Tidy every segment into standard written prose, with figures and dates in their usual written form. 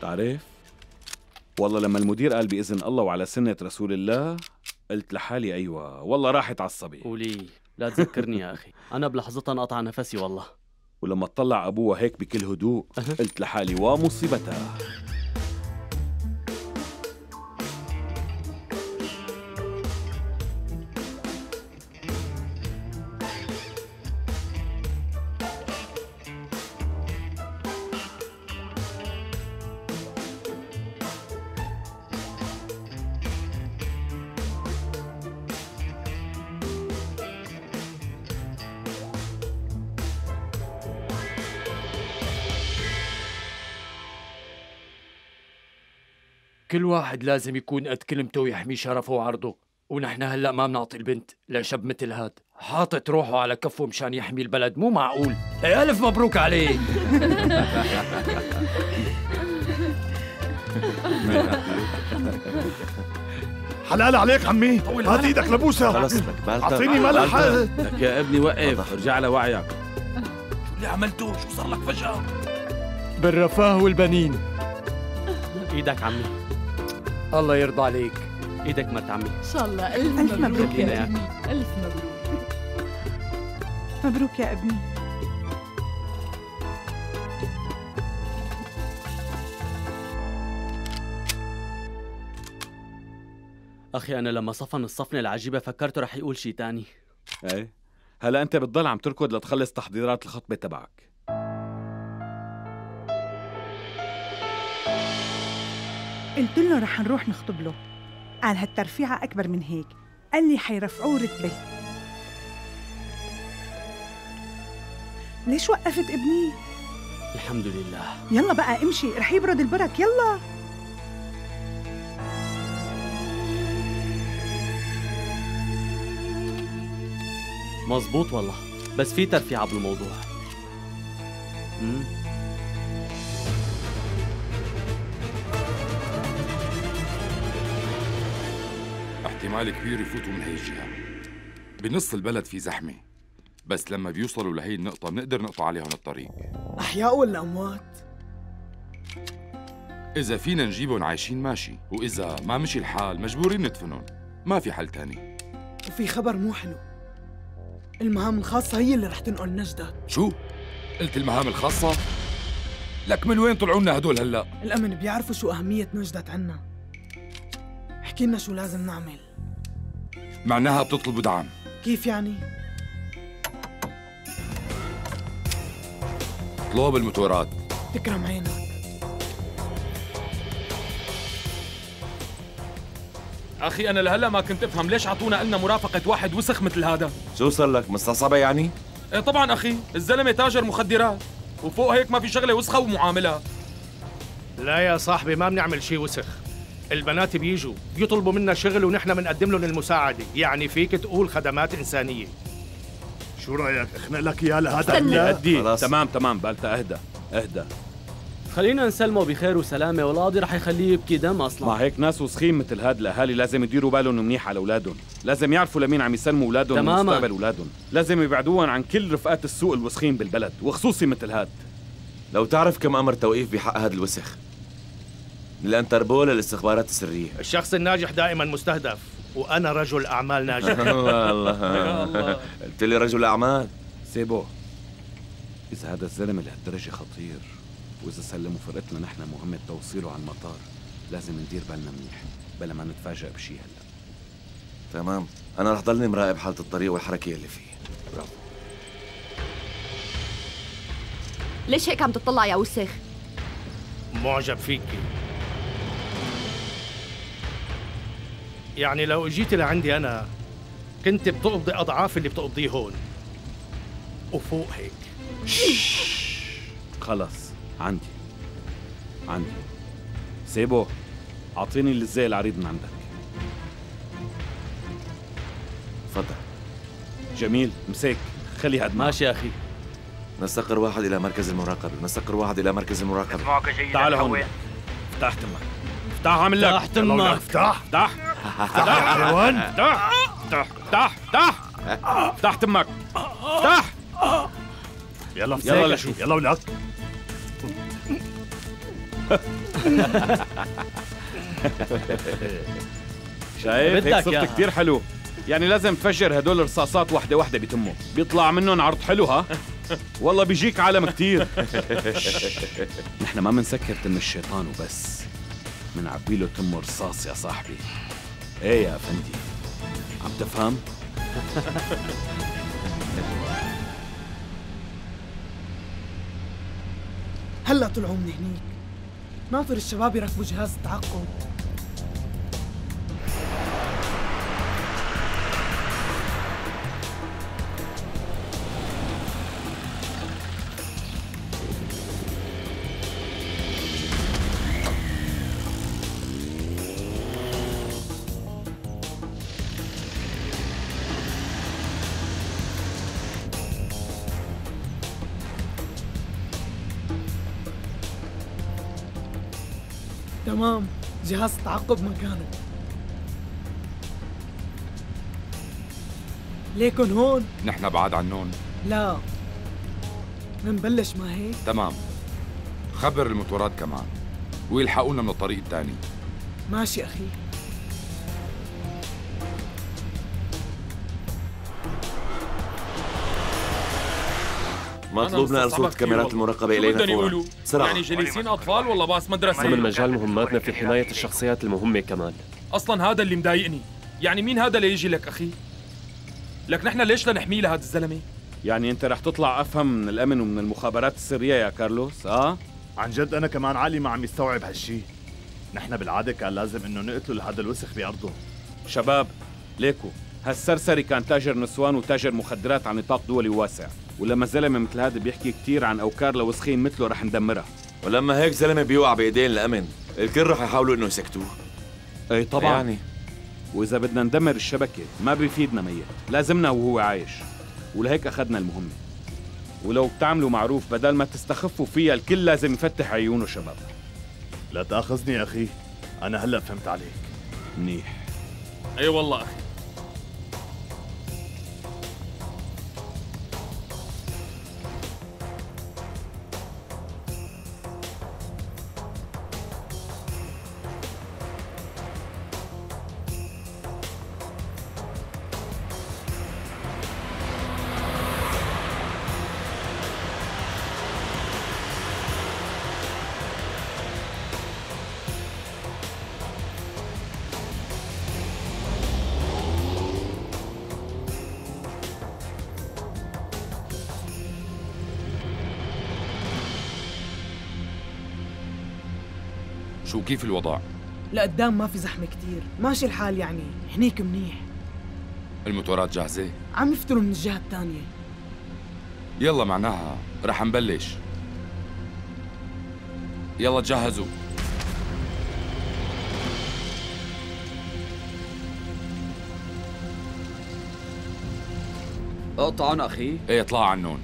تعرف؟ والله لما المدير قال بإذن الله وعلى سنة رسول الله قلت لحالي أيوة، والله راحت عصبي. قولي لا تذكرني يا أخي، أنا بلحظتها انقطع نفسي والله. ولما اطلع أبوها هيك بكل هدوء قلت لحالي ومصيبتها. كل واحد لازم يكون قد كلمته ويحمي شرفه وعرضه، ونحن هلا ما بنعطي البنت لشاب مثل هاد، حاطط روحه على كفه مشان يحمي البلد، مو معقول. ألف مبروك عليه. حلال عليك عمي، هات ايدك لبوسها. خلص لك بالتر، اعطيني ملح لك يا ابني. وقف، ارجع لوعيك. شو اللي عملته؟ شو صار لك فجأة؟ بالرفاه والبنين. ايدك عمي، الله يرضى عليك. ايدك مرت عمي. ان شاء الله. الف مبروك يا ابني. الف مبروك. مبروك يا ابني. اخي انا لما صفن الصفنه العجيبه فكرته رح يقول شيء ثاني. ايه هلا انت بتضل عم تركض لتخلص تحضيرات الخطبه تبعك. قلت له رح نروح نخطب له، قال هالترفيعة أكبر من هيك، قال لي حيرفعوه رتبة. ليش وقفت ابني؟ الحمد لله. يلا بقى امشي، رح يبرد البرك. يلا مزبوط والله، بس في ترفيعة بالموضوع. احتمال كبير يفوتوا من هي الجهة. بنص البلد في زحمة، بس لما بيوصلوا لهي النقطة بنقدر نقطع عليهم الطريق. أحياء ولا أموات؟ إذا فينا نجيبهم عايشين ماشي، وإذا ما مشي الحال مجبورين ندفنهم، ما في حل تاني. وفي خبر مو حلو، المهام الخاصة هي اللي رح تنقل نجدة. شو؟ قلت المهام الخاصة؟ لك من وين طلعوا لنا هدول هلا؟ الأمن بيعرفوا شو أهمية نجدة عنا. احكي لنا شو لازم نعمل. معناها بتطلبوا دعم. كيف يعني؟ اطلب الموتورات. تكرم عينك. اخي انا لهلا ما كنت افهم ليش عطونا النا مرافقه واحد وسخ مثل هذا. شو صار لك؟ مستصعبه يعني؟ ايه طبعا اخي، الزلمه تاجر مخدرات، وفوق هيك ما في شغله وسخه ومعاملها. لا يا صاحبي، ما بنعمل شيء وسخ. البنات بيجوا بيطلبوا منا شغل ونحن بنقدم لهم المساعده، يعني فيك تقول خدمات انسانيه. شو رايك اخنق لك اياه لهذا اللي؟ تمام بالتا، اهدى خلينا نسلمه بخير وسلامه، والقاضي رح يخليه يبكي دم اصلا. مع هيك ناس وسخين مثل هاد الاهالي لازم يديروا بالهم منيح على اولادهم، لازم يعرفوا لمين عم يسلموا اولادهم ومستقبل اولادهم، لازم يبعدوهم عن كل رفقات السوق الوسخين بالبلد، وخصوصي مثل هاد. لو تعرف كم امر توقيف بحق هاد الوسخ، من الانتربول للاستخبارات السريه. الشخص الناجح دائما مستهدف، وانا رجل اعمال ناجح. الله قلت لي رجل اعمال. سيبوه، اذا هذا الزلمه لهالدرجه خطير، واذا سلموا فرقتنا نحن مهمه توصيله على المطار، لازم ندير بالنا منيح بلا ما نتفاجئ بشيء هلا. تمام، انا رح ضلني مراقب حاله الطريق والحركه اللي فيه. برافو. ليش هيك عم تطلع يا وسخ؟ معجب فيكي. يعني لو اجيتي لعندي انا كنت بتقضي اضعاف اللي بتقضيه هون وفوق هيك. خلص عندي سيبه، اعطيني الزي العريض من عندك. تفضل. جميل، مسك خلي هاد. ماشي يا اخي. نستقر واحد الى مركز المراقبه، اسمعك جيدا. تعال هون. افتح تمك، افتح، عامل لك تحت تمك. افتح حيوان، افتح تمك، افتح. يلا ولك. شايف هيك صرت كتير حلو. يعني لازم تفجر هدول الرصاصات وحده وحده بتمه، بيطلع منهم عرض حلو. ها والله بيجيك عالم كتير. نحن ما منسكر تم الشيطان وبس، منعبي له تمه رصاص يا صاحبي. ايه يا افندي، عم تفهم؟ هلا طلعوا من هنيك، ناطر الشباب يركبوا جهاز التعقب. تمام، جهاز تعقب مكانه. ليكن هون نحن بعاد عنهم. لا منبلش، ما هيك؟ تمام، خبر الموتورات كمان ويلحقونا من الطريق الثاني. ماشي أخي. مطلوبنا ارسال كاميرات المراقبه الينا فورا بسرعه. يعني جالسين اطفال والله باص مدرسه. من مجال مهماتنا في حمايه الشخصيات المهمه كمان. اصلا هذا اللي مضايقني، يعني مين هذا ليجي لك اخي؟ لك نحن ليش لنحميه لهذا الزلمه؟ يعني انت رح تطلع افهم من الامن ومن المخابرات السريه يا كارلوس. عن جد انا كمان عقلي ما عم يستوعب هالشيء. نحن بالعاده كان لازم انه نقتله لهذا الوسخ بارضه. شباب ليكو، هالسرسري كان تاجر نسوان وتاجر مخدرات على نطاق دولي واسع، ولما زلمه مثل هذا بيحكي كثير عن اوكار لوسخين مثله رح ندمرها. ولما هيك زلمه بيوقع بايدين الامن، الكل رح يحاولوا انه يسكتوه. اي طبعا يعني. واذا بدنا ندمر الشبكه ما بيفيدنا ميت، لازمنا وهو عايش، ولهيك اخذنا المهمه. ولو بتعملوا معروف بدل ما تستخفوا فيها، الكل لازم يفتح عيونه. شباب لا تاخذني يا اخي، انا هلا فهمت عليك منيح. اي والله اخي. شو كيف الوضع؟ لقدام ما في زحمة كتير، ماشي الحال يعني، هنيك منيح. الموتورات جاهزة؟ عم يفتروا من الجهة الثانية. يلا معناها رح نبلش. يلا تجهزوا. اقطعن أخي؟ ايه اطلع عنون.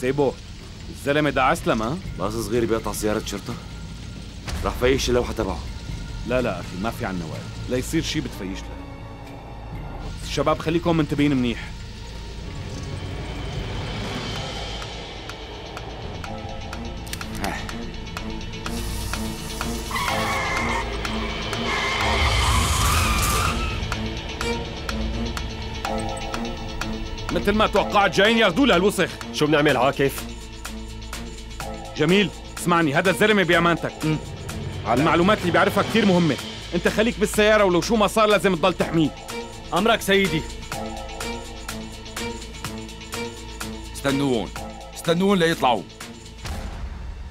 سيبه، الزلمة ده عسلم. باص صغير بيقطع سيارة شرطة؟ رح فيش اللوحة تبعه. لا لا أخي، ما في عنا وقت، لا يصير شي بتفيش له. الشباب خليكم منتبهين منيح. مثل ما توقعت جايين ياخذوا لها الوسخ. شو بنعمل عاكف؟ جميل اسمعني، هذا الزلمه بامانتك. على المعلومات اللي بيعرفها كثير مهمه، انت خليك بالسياره ولو شو ما صار لازم تضل تحميه. امرك سيدي. استنوهم استنوهم ليطلعوا.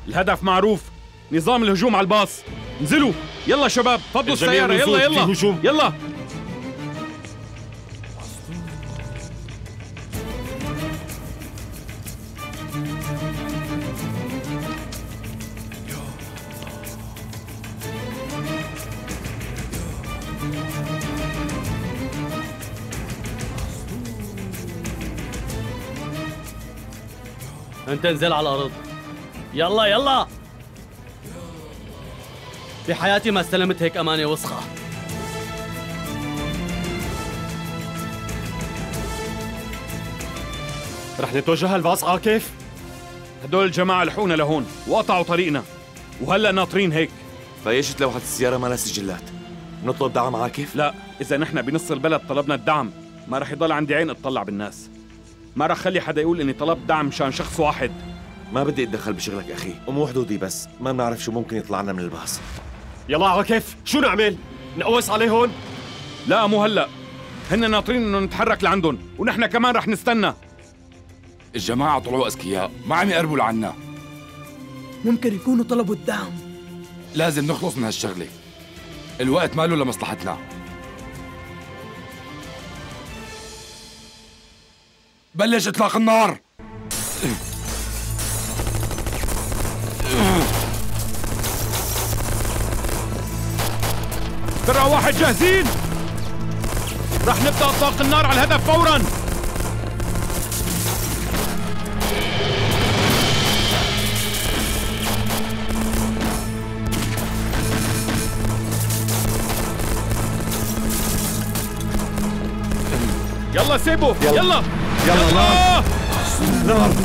الهدف معروف، نظام الهجوم على الباص. انزلوا يلا شباب، فضوا السياره. يلا يلا يلا. انت انزل على الارض. يلا يلا. بحياتي ما استلمت هيك امانه وسخه. رح نتوجه الفاصعة كيف؟ هدول الجماعة لحقونا لهون وقطعوا طريقنا وهلا ناطرين هيك. فيشت لوحة السيارة ما لها سجلات، نطلب دعم عاكف؟ لا، إذا نحن بنص البلد طلبنا الدعم ما رح يضل عندي عين أتطلع بالناس، ما رح خلي حدا يقول إني طلبت دعم مشان شخص واحد. ما بدي أتدخل بشغلك أخي، أمو حدودي بس، ما بنعرف شو ممكن يطلعنا من الباص. يلا عاكف، شو نعمل؟ نقوس عليه هون؟ لا مو هلا، هن ناطرين إنه نتحرك لعندهم ونحن كمان رح نستنى. الجماعة طلعوا أذكياء، ما عم يقربوا لعنا. ممكن يكونوا طلبوا الدعم. لازم نخلص من هالشغلة، الوقت ماله لمصلحتنا. بلش إطلاق النار. ترى واحد جاهزين، رح نبدأ إطلاق النار على الهدف فوراً. يلا سيبه، يلا يلا يلا نار.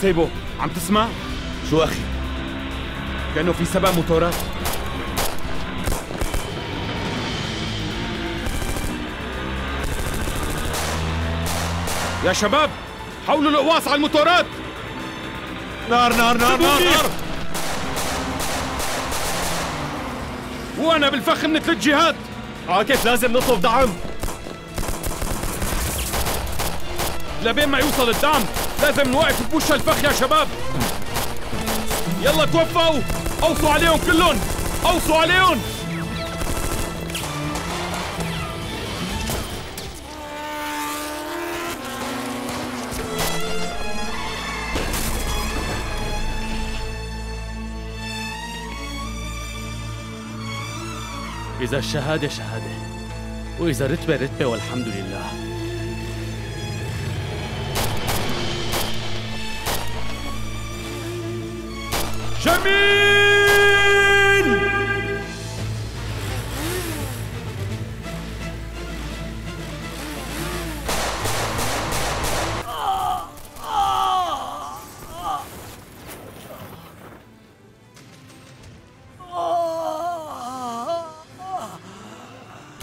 سيبو، عم تسمع؟ شو أخي؟ كأنه في سبع موتورات. يا شباب، حولوا القواص على الموتورات. نار نار نار نار نار. وأنا بالفخ من ثلاث جهات. عاكف لازم نطلب دعم. لبين ما يوصل الدعم لازم نوقف بوش الفخ يا شباب. يلا توفقوا، اوصوا عليهم كلهم، اوصوا عليهم. إذا الشهادة شهادة وإذا رتبة رتبة والحمد لله. جميل.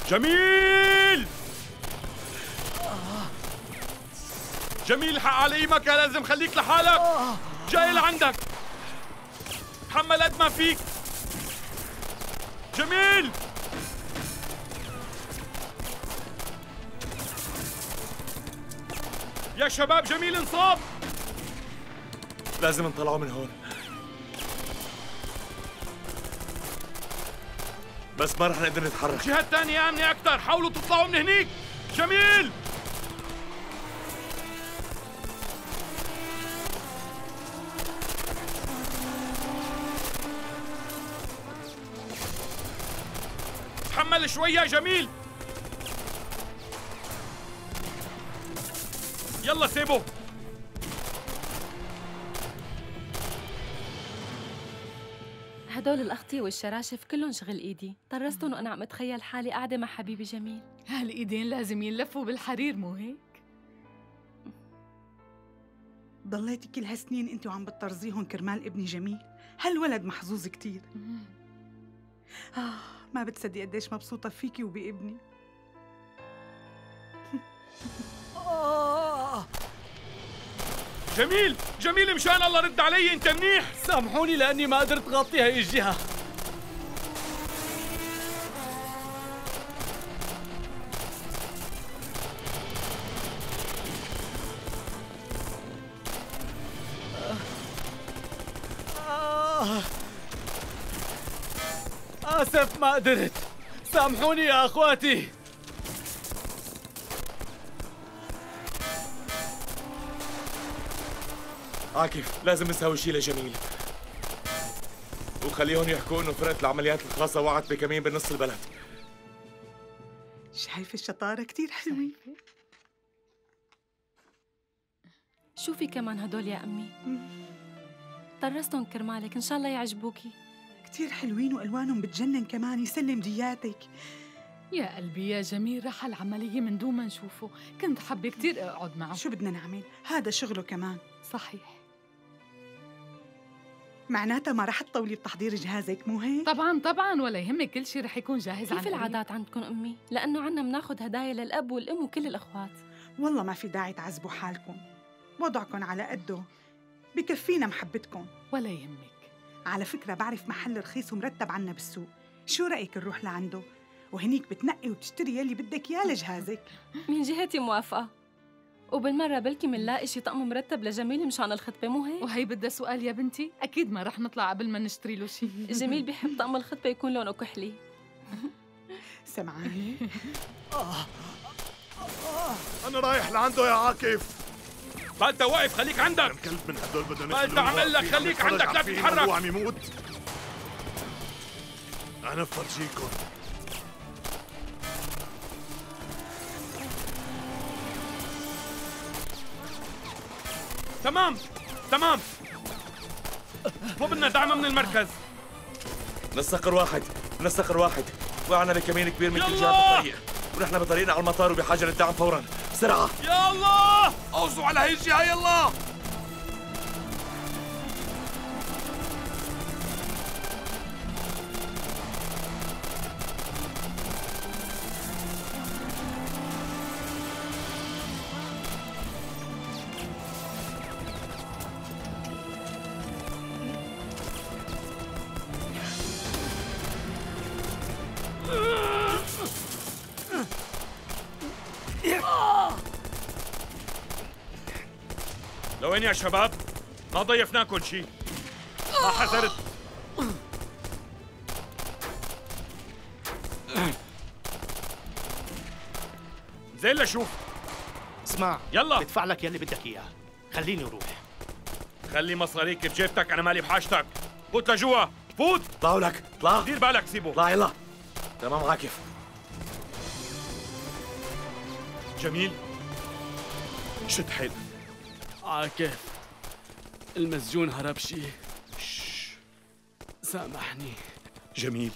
جميل جميل، حق على ايمك، لازم خليك لحالك، جاي لعندك، تحمل قد ما فيك. جميل يا شباب، جميل انصاب، لازم نطلعه من هون، بس ما رح نقدر نتحرك. الجهة الثانية آمنة أكثر، حاولوا تطلعوا من هنيك. جميل تحمل شوية. جميل يلا سيبه. هدول الأخطي والشراشف كلهم شغل إيدي، طرستهم وأنا عم أتخيل حالي قاعدة مع حبيبي جميل. هالإيدين لازم ينلفوا بالحرير مو هيك؟ ضليتي كل هالسنين أنت وعم بتطرزيهم كرمال ابني جميل، هالولد محظوظ كتير. ما بتصدقي قديش مبسوطة فيكي وبابني. جميل جميل، مشان الله رد علي، انت منيح؟ سامحوني لاني ما قدرت غطي هاي الجهة. آسف ما قدرت، سامحوني يا أخواتي. عاكف، لازم نسوي شيء لجميل وخليهم يحكوا إنه فرقة العمليات الخاصة وقعت بكمين بنص البلد. شايفة الشطارة كتير حلوة. شوفي كمان هدول يا أمي، طرستهم كرمالك، إن شاء الله يعجبوكي. كتير حلوين وألوانهم بتجنن كمان، يسلم دياتك. يا قلبي يا جميل، راح العملية من دون ما نشوفه، كنت حابة كتير أقعد معه. شو بدنا نعمل؟ هذا شغله كمان. صحيح، معناتها ما راح تطولي بتحضير جهازك، مو هيك؟ طبعاً طبعاً، ولا يهمك، كل شيء راح يكون جاهز. كيف العادات عندكم أمي؟ لأنه عنا بناخد هدايا للأب والأم وكل الأخوات. والله ما في داعي تعذبوا حالكم، وضعكم على قده، بكفينا محبتكم. ولا يهمك. على فكرة بعرف محل رخيص ومرتب عنا بالسوق، شو رأيك نروح لعنده؟ وهنيك بتنقي وبتشتري يلي بدك إياه لجهازك. من جهتي موافقة، وبالمرة بلكي منلاقي شي طقم مرتب لجميل مشان الخطبة، مو هيك؟ وهي بدها سؤال يا بنتي، أكيد ما رح نطلع قبل ما نشتري له شي. جميل بيحب طقم الخطبة يكون لونه كحلي. سمعاني؟ أنا رايح لعنده يا عاكف. ما انت واقف، خليك عندك. كلب من هدول بدهم ياكلوه. ما انت عم لك خليك عندك، لا تتحرك. هو عم يموت. انا بفرجيكم. تمام تمام، مو بدنا دعم من المركز. نسقر واحد، نسقر واحد، وقعنا بكمين كبير من كل جهه بالطريق، ونحن بطريقنا على المطار وبحاجه للدعم فورا. بسرعه يا الله، اوصوا على هي الجهه يلا. لوين يا شباب؟ ما ضيفناكم شيء، ما حذرت. زين لشوف. اسمع يلا، بدفع لك يلي بدك اياه، خليني اروح. خلي مصاريك بجيبتك، انا مالي بحاجتك. فوت لجوا، فوت. طلعوا لك، طلع، دير بالك، سيبه، طلع يلا. تمام عاكف. جميل شد حيل. عاكف، المسجون هرب شي. سامحني جميل،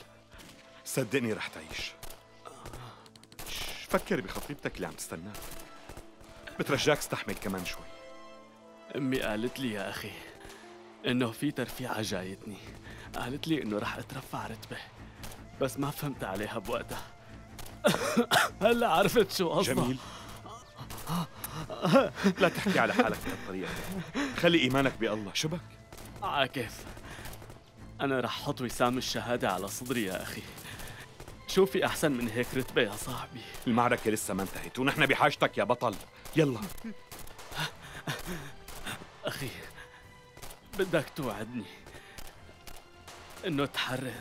صدقني رح تعيش. فكر بخطيبتك اللي عم تستناك، بترجاك استحمل كمان شوي. امي قالت لي يا اخي انه في ترفيعة جايتني، قالت لي انه رح اترفع رتبة، بس ما فهمت عليها بوقتها. هلا عرفت شو قصدها. جميل لا تحكي على حالك بهالطريقة، خلي إيمانك بالله. شو بك؟ عاكف، أنا رح حط وسام الشهادة على صدري يا أخي، شوفي أحسن من هيك رتبة يا صاحبي. المعركة لسه ما انتهت، ونحن بحاجتك يا بطل، يلا. أخي بدك توعدني إنه تحرر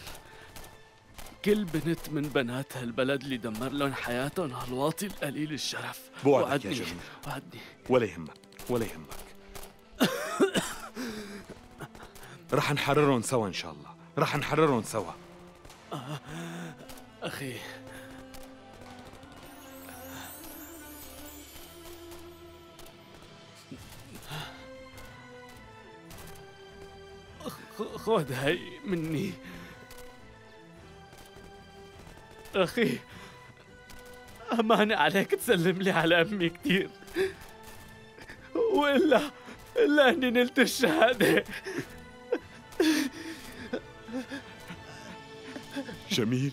كل بنت من بنات هالبلد اللي دمر لهم حياتهم هالواطي القليل الشرف. وعدني يا جميل، وعدني. ولا يهمك، ولا يهمك. رح نحررهم سوا إن شاء الله، رح نحررهم سوا. أخي خذ هي مني. أخي أمانة عليك تسلم لي على أمي كثير، وإلا إني نلت الشهادة. جميل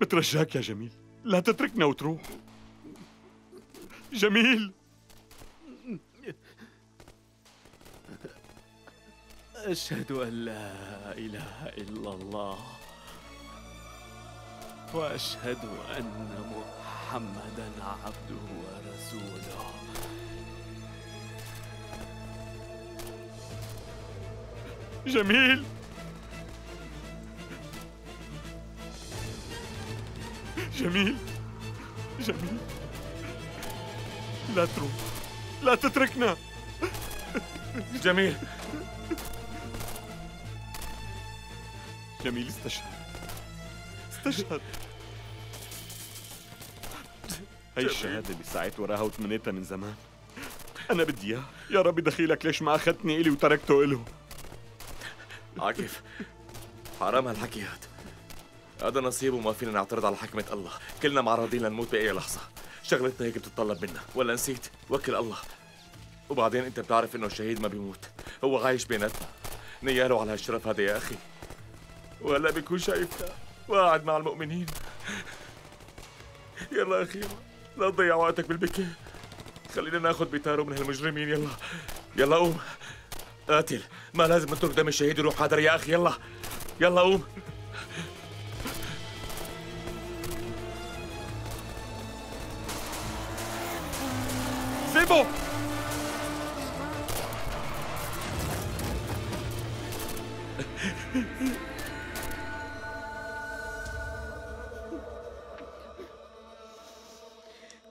بترجاك يا جميل، لا تتركنا وتروح. جميل أشهد أن لا إله إلا الله وأشهد أن محمداً عبده ورسوله. جميل. جميل جميل. لا تروح، لا تتركنا. جميل. جميل استشهد، استشهد. هي الشهادة اللي سعيت وراها وتمنيتها من زمان. أنا بدي إياها. يا ربي دخيلك ليش ما أخذتني إلي وتركته إله. عاكف، حرام هالحكي هاد. هذا نصيب وما فينا نعترض على حكمة الله، كلنا معرضين لنموت بأي لحظة. شغلتنا هيك بتتطلب منا، ولا نسيت؟ وكل الله. وبعدين أنت بتعرف إنه الشهيد ما بيموت، هو عايش بيناتنا. نياله على هالشرف هذا يا أخي. وهلا بيكون شايفنا وقاعد مع المؤمنين. يلا أخي، لا تضيع وقتك بالبكاء. خلينا ناخذ بيتارو من هالمجرمين. يلا يلا قوم قاتل، ما لازم نترك دم الشهيد يروح هدر يا أخي. يلا يلا قوم. سيبه.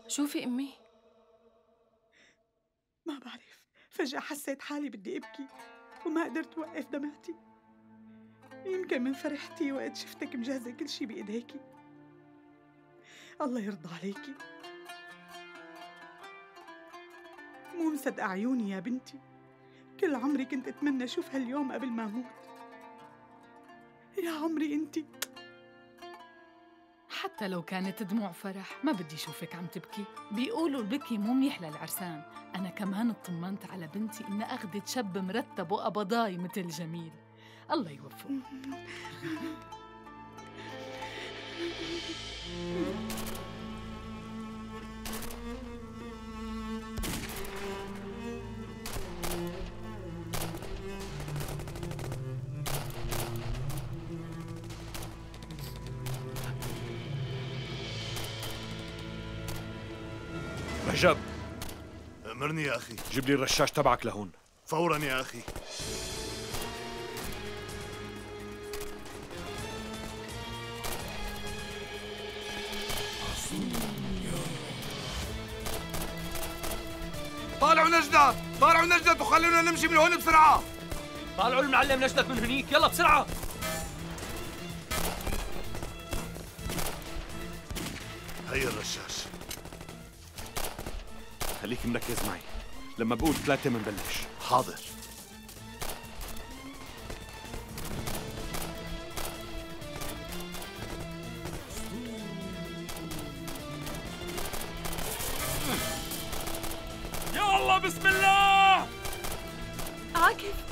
شوفي أمي، ما بعرف، فجأة حسيت حالي بدي أبكي وما قدرت أوقف دمعتي. يمكن من فرحتي وقت شفتك مجهزة كل شي بإيديكي. الله يرضى عليكي، مو مصدقة عيوني يا بنتي. كل عمري كنت أتمنى أشوف هاليوم قبل ما أموت. يا عمري أنتي. حتى لو كانت دموع فرح ما بدي شوفك عم تبكي. بيقولوا البكي مو منيح للعرسان. أنا كمان اطمنت على بنتي إنها أخذت شاب مرتب وقبضاي مثل جميل. الله يوفقه. رجب، أمرني يا أخي. جيب لي الرشاش تبعك لهون فوراً يا أخي. طالعوا نجدة، طالعوا نجدة وخلونا نمشي من هون بسرعة. طالعوا المعلم نجدة من هنيك، يلا بسرعة. هيا الرشاش. خليك مركز معي، لما بقول ثلاثة منبلش. حاضر. يا الله بسم الله. عاكف.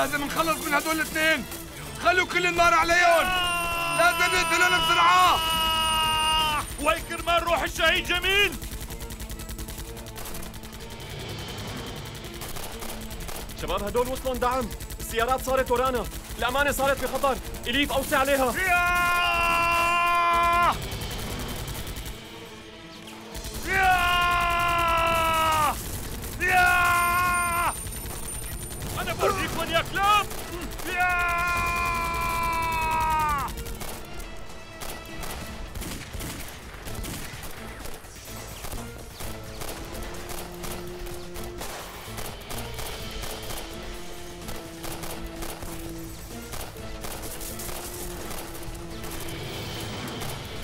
لازم نخلص من هدول الاثنين، خلوا كل النار عليهم، لازم نقتلهم بسرعة. وين كرمال روح الشهيد جميل؟ شباب هدول وصلوا دعم، السيارات صارت ورانا، الأمانة صارت بخطر، إليف أوصي عليها. برجيكم يا كلاب.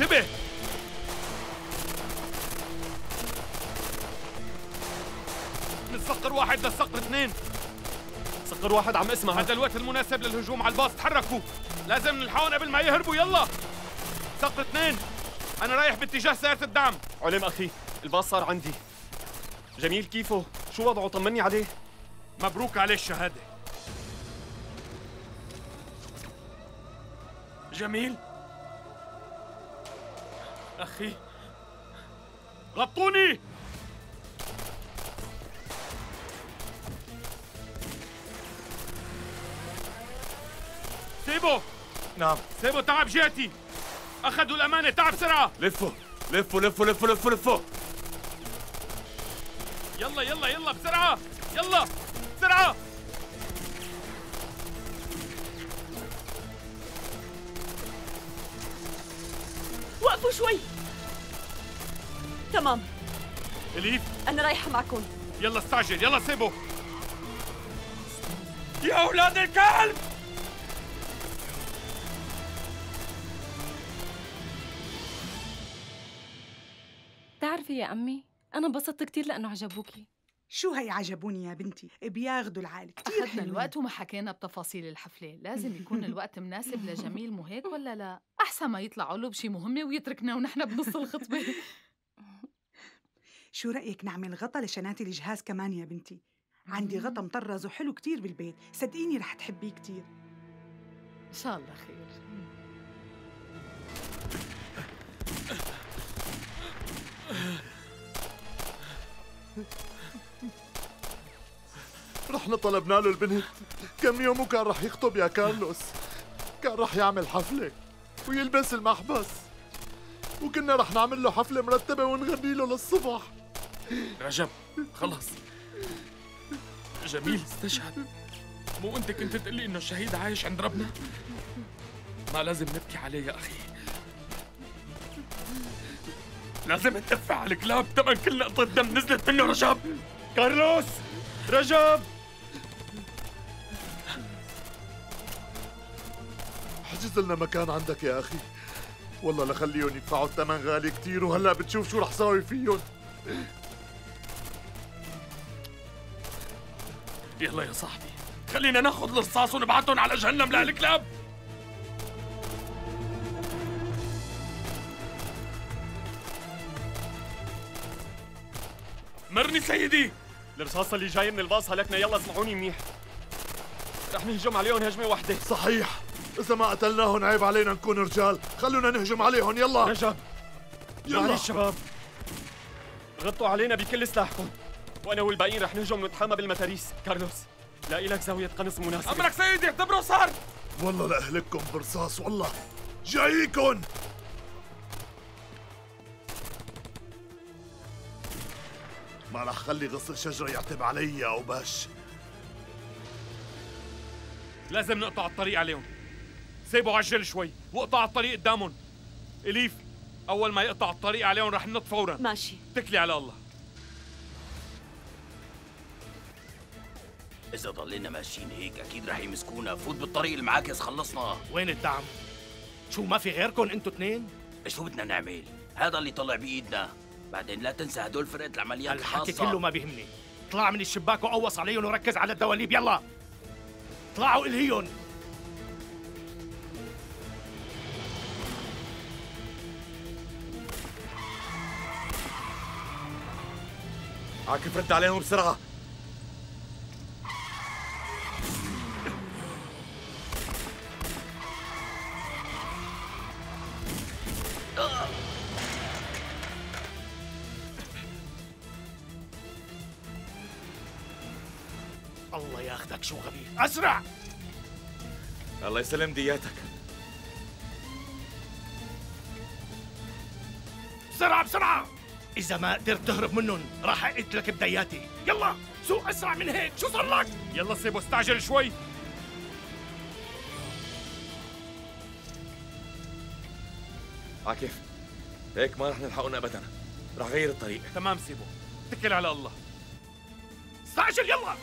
انتبه. من الصقر واحد للصقر اثنين. صقر واحد عم اسمع. هذا الوقت المناسب للهجوم على الباص. تحركوا، لازم نلحقهم قبل ما يهربوا. يلا. صقر اثنين، انا رايح باتجاه سيارة الدعم. علم اخي، الباص صار عندي. جميل كيفه؟ شو وضعه؟ طمني عليه. مبروك عليه الشهادة. جميل أخي غطوني. سيبو. نعم سيبو، تعب جهتي، أخذوا الأمانة، تعب بسرعة. لفوا لفوا لفوا لفوا لفوا لفوا، يلا يلا يلا بسرعة، يلا بسرعة. وقفوا شوي. تمام إليف، أنا رايحة معكم. يلا استعجل، يلا سيبو. يا أولاد الكلب، بتعرفي يا أمي أنا انبسطت كتير لأنه عجبوكي. شو هي عجبوني يا بنتي، بياخدوا العقل كتير. أخذنا الوقت وما حكينا بتفاصيل الحفلة، لازم يكون الوقت مناسب لجميل مو هيك ولا لا؟ أحسن ما يطلعوا له بشي مهمة ويتركنا ونحن بنص الخطبة. شو رأيك نعمل غطا لشناتي الجهاز كمان يا بنتي؟ عندي غطا مطرز وحلو كتير بالبيت، صدقيني رح تحبيه كتير. إن شاء الله خير. رحنا طلبنا له البنت كم يوم وكان رح يخطب يا كارلوس، كان رح يعمل حفلة ويلبس المحبس وكنا رح نعمل له حفلة مرتبة ونغني له للصبح. رجب خلص، جميل استشهد. مو أنت كنت تقلي إنه الشهيد عايش عند ربنا؟ ما لازم نبكي عليه يا أخي، لازم ندفع على الكلاب تمن كل نقطة دم نزلت منه. رجب، كارلوس، رجب، حجز لنا مكان عندك يا أخي، والله لخليهم يدفعوا الثمن غالي كتير وهلأ بتشوف شو رح ساوي فيهم. يلا يا صاحبي خلينا ناخذ الرصاص ونبعتهم على جهنم لهالكلاب. مرني سيدي، الرصاصة اللي جاي من الباص هلكنا. يلا اسمعوني منيح، رح نهجم عليهم هجمة واحدة. صحيح، إذا ما قتلناهم عيب علينا نكون رجال، خلونا نهجم عليهم. يلا رجب، يلا معلش شباب، غطوا علينا بكل سلاحكم وأنا والباقيين رح نهجم ونتحامى بالمتاريس. كارلوس لاقي لك زاوية قنص مناسبة. أمرك سيدي، اعتبره صار. والله لأهلككم برصاص، والله جايكم. ما رح خلي غص الشجرة يعتب علي يا أوباش. لازم نقطع الطريق عليهم. سيبوا عجل شوي واقطع الطريق قدامهم. إليف أول ما يقطع الطريق عليهم رح ننط فورا. ماشي، اتكلي على الله. إذا ضلينا ماشيين هيك أكيد رح يمسكونا. فوت بالطريق المعاكس، خلصنا. وين الدعم؟ شو ما في غيركم أنتوا اثنين؟ شو بدنا نعمل؟ هذا اللي طلع بإيدنا. بعدين لا تنسى هدول فرقة العمليات الخاصة. الحكي كله ما بيهمني، اطلع من الشباك وقوص عليهم وركز على الدواليب. يلا اطلعوا إلهيون. عاكف رد عليهم بسرعة. الله ياخذك شو غبي، اسرع. الله يسلم دياتك، بسرعه بسرعه. اذا ما قدرت تهرب منهم راح اقتلك بدياتي. يلا شو اسرع من هيك، شو صار لك؟ يلا سيبو استعجل شوي. عاكف هيك ما راح نلحقهم ابدا، راح غير الطريق. تمام سيبو، اتكل على الله. استعجل يلا.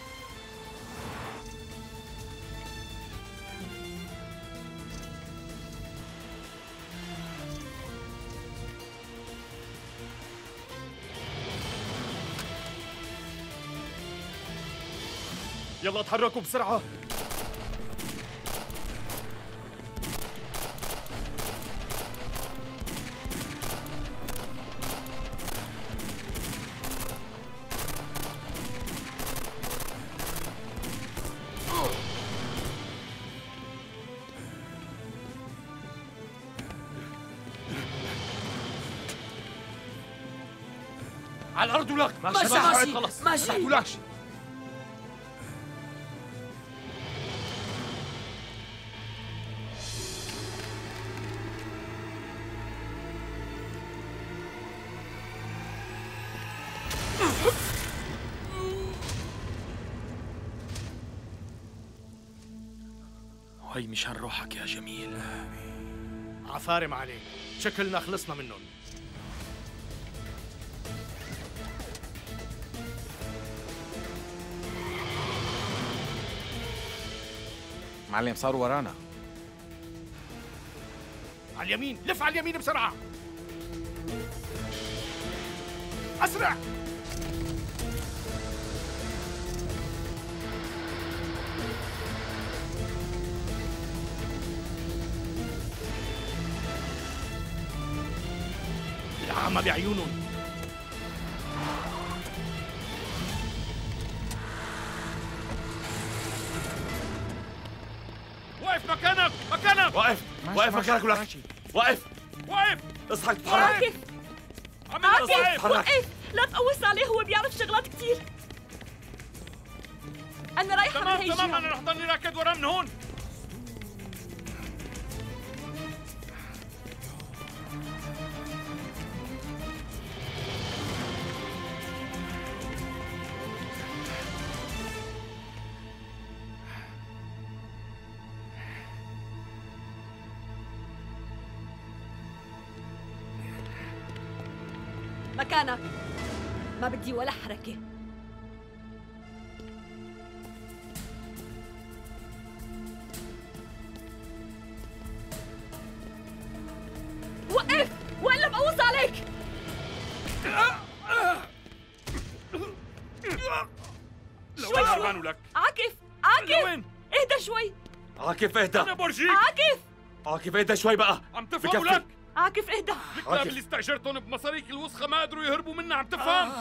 يلا اتحركوا بسرعة. على الارض ولغي. ماشي خلاص ماشي. ما تقولكش وهي مشان روحك يا جميل. عفارم عليك، شكلنا خلصنا منهم. معلم صاروا ورانا. على اليمين، لف على اليمين بسرعة. أسرع. العامة بعيونهم. واقف مكانك ولك. واقف اصحى تتحرك. عاكف وقف، لا تقوس عليه، هو بيعرف شغلات كثير. انا رايحه من هي الجهه. تمام انا رح ضلني راكد وراه من هون. مكانك، ما بدي ولا حركة. وقف وإلا بقوص عليك. شوي شوي. عاكف اهدى شوي. عاكف اهدى. أنا برجيك. عاكف اهدى شوي بقى. عم تفهم لك. عاكف اهدى. الكلاب اللي استأجرتهم بمصاريك الوسخة ما قدروا يهربوا منا، عم تفهم؟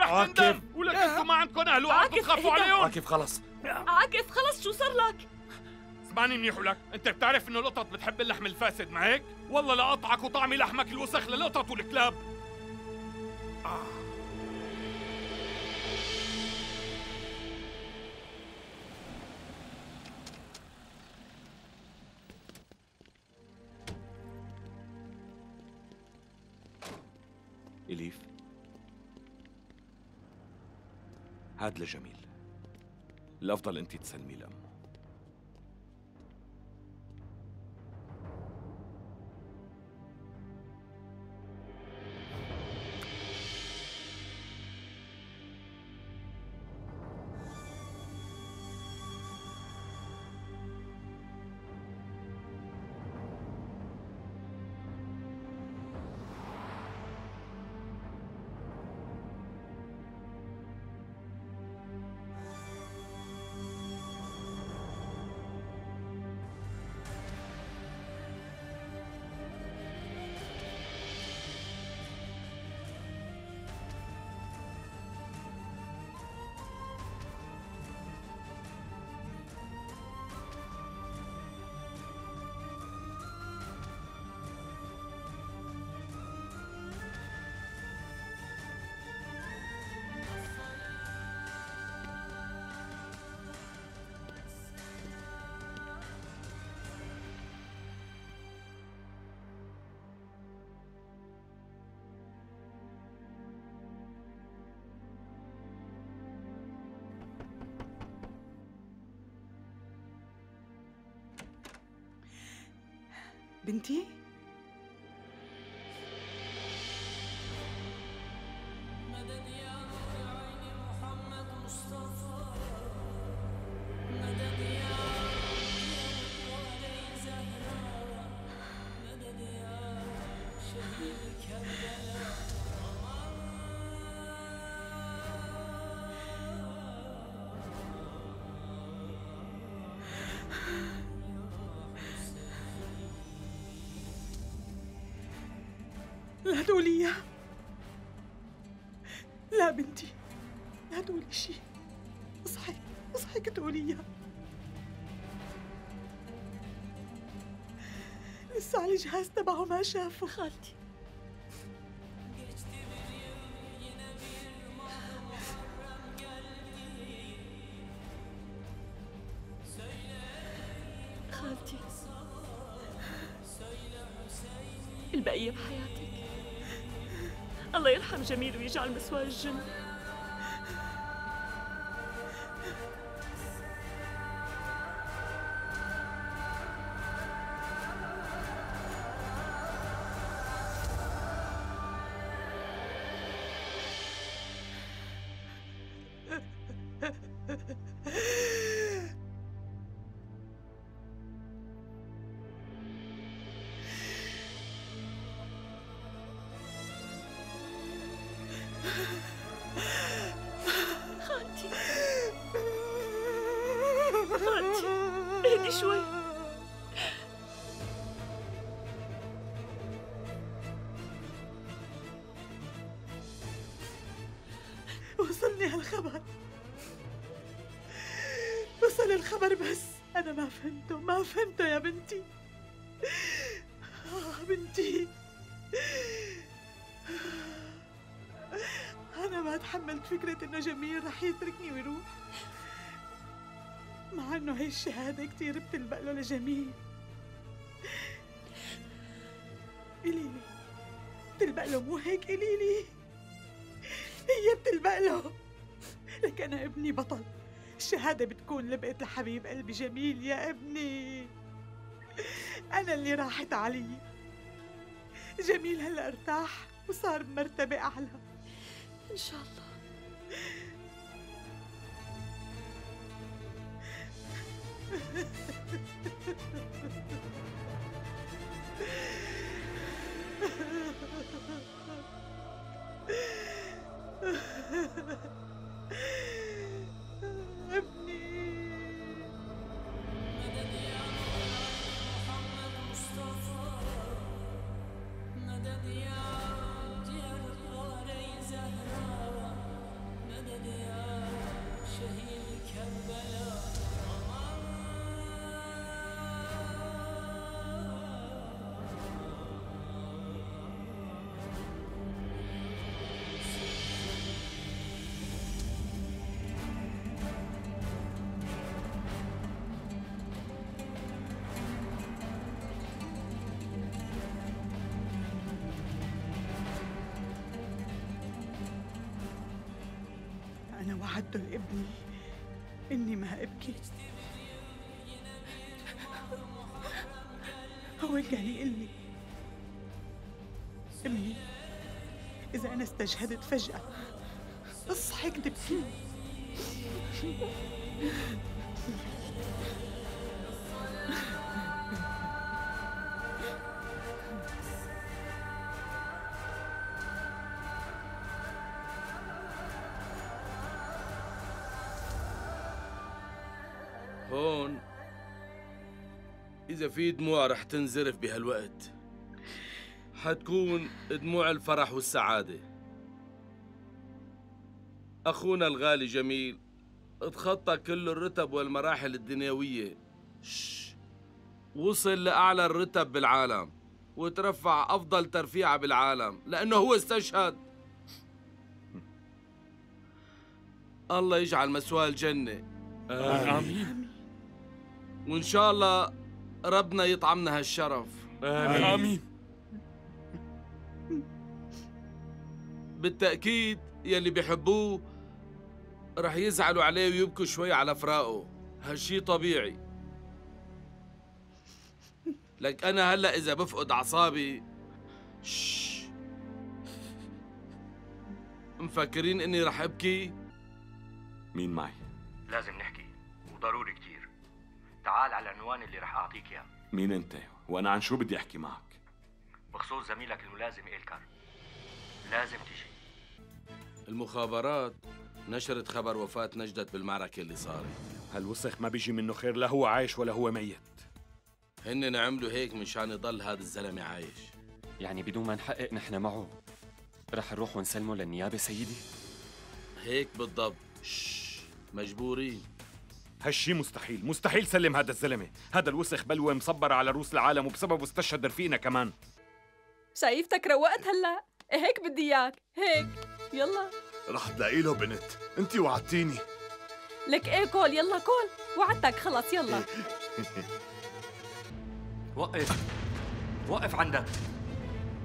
رح تندم، ولك انتم ما عندكم اهل وعم تخافوا عليهم. عاكف خلص شو صار لك؟ اسمعني منيح ولك، انت بتعرف انه القطط بتحب اللحم الفاسد ما هيك؟ والله لقطعك وطعمي لحمك الوسخ للقطط والكلاب. إليف، هاد لجميل. الأفضل أنت تسلمي لأمه. بنتي؟ مدد يا أخي عيني محمد مصطفى، مدد يا أخي زهراء، مدد يا شبيب كربلاء. لا تقولي يا، لا بنتي لا تقولي شيء. اصحي تقولي يا، لسه على الجهاز تبعه ما شافه. خالتي خالتي. البقية بحياتك. الله يرحم جميل ويجعل مسواه الجنة. خالتي خالتي اهدي شوي. وصلني هالخبر، وصل الخبر، بس أنا ما فهمته يا بنتي. بنتي أنا ما تحملت فكرة إنه جميل رح يتركني ويروح، مع إنه هي الشهادة كتير بتلبق له لجميل. قليلي بتلبق له، مو هيك؟ قليلي هي بتلبق له. لك أنا ابني بطل، الشهادة بتكون لبقت لحبيب قلبي جميل يا ابني. أنا اللي راحت علي. جميل هلأ ارتاح وصار بمرتبة أعلى إن شاء الله. أنا وعدت لابني إني ما أبكي. هو كان يقول لي أمي إذا أنا استشهدت فجأة اصحي اكدبكي. هون إذا في دموع رح تنزرف بهالوقت، حتكون دموع الفرح والسعادة. أخونا الغالي جميل اتخطى كل الرتب والمراحل الدنيوية، وصل لأعلى الرتب بالعالم وترفع أفضل ترفيعة بالعالم لأنه هو استشهد. الله يجعل مسواه الجنة. آمين. وإن شاء الله ربنا يطعمنا هالشرف. آمين. بالتأكيد يلي بيحبوه رح يزعلوا عليه ويبكوا شوي على فراقه، هالشي طبيعي. لك أنا هلأ إذا بفقد أعصابي مفكرين إني رح أبكي؟ مين معي؟ لازم نحكي وضروري كتير. تعال على العنوان اللي رح اعطيك اياه. مين انت؟ وانا عن شو بدي احكي معك؟ بخصوص زميلك الملازم إلكار، لازم تجي. المخابرات نشرت خبر وفاة نجدت بالمعركة اللي صارت. هالوسخ ما بيجي منه خير، لا هو عايش ولا هو ميت. هن عملوا هيك مشان يضل هذا الزلمة عايش. يعني بدون ما نحقق نحن معه رح نروح ونسلمه للنيابة سيدي؟ هيك بالضبط. مجبورين. هالشي مستحيل، مستحيل سلم هذا الزلمة. هذا الوسخ بلوى مصبرة على رؤوس العالم وبسببه استشهد رفيقنا كمان. شايفتك روقت هلا، هيك بدي اياك، هيك. يلا رح تلاقي له بنت، انت وعدتيني. لك ايه، كول يلا كول، وعدتك خلص يلا. وقف وقف عندك.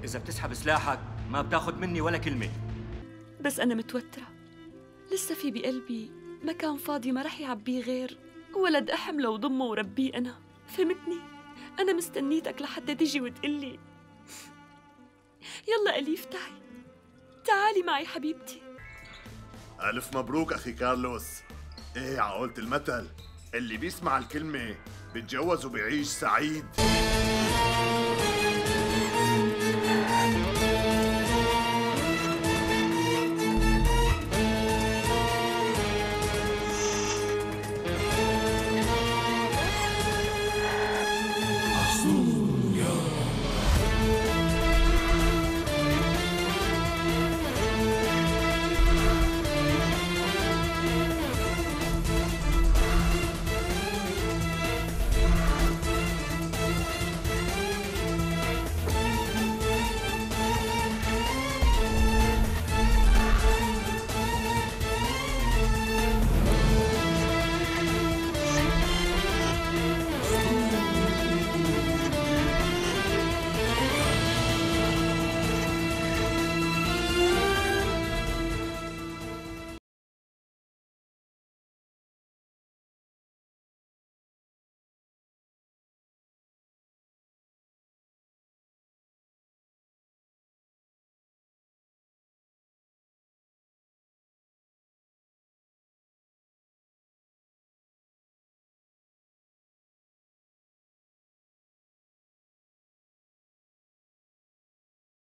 إذا بتسحب سلاحك ما بتاخد مني ولا كلمة. بس أنا متوترة، لسه في بقلبي مكان فاضي ما رح يعبيه غير ولد أحمله وضمه وربيه أنا، فهمتني؟ أنا مستنيتك لحتى تجي وتقلي يلا أليف تعي، تعالي معي حبيبتي. ألف مبروك أخي كارلوس. إيه عقولة المثل اللي بيسمع الكلمة بيتجوز وبيعيش سعيد.